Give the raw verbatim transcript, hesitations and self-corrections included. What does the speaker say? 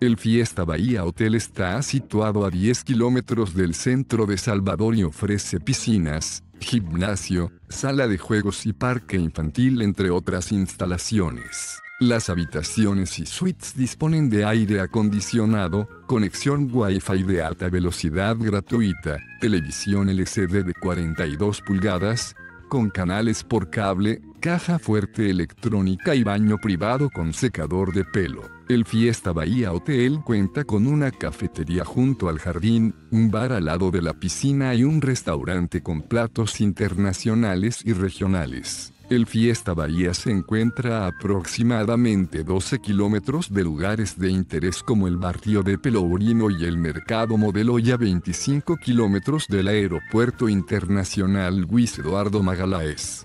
El Fiesta Bahía Hotel está situado a diez kilómetros del centro de Salvador y ofrece piscinas, gimnasio, sala de juegos y parque infantil, entre otras instalaciones. Las habitaciones y suites disponen de aire acondicionado, conexión Wi-Fi de alta velocidad gratuita, televisión L C D de cuarenta y dos pulgadas, con canales por cable, caja fuerte electrónica y baño privado con secador de pelo. El Fiesta Bahía Hotel cuenta con una cafetería junto al jardín, un bar al lado de la piscina y un restaurante con platos internacionales y regionales. El Fiesta Bahía se encuentra a aproximadamente doce kilómetros de lugares de interés como el barrio de Pelourinho y el mercado Modelo, y a veinticinco kilómetros del aeropuerto internacional Luis Eduardo Magalhães.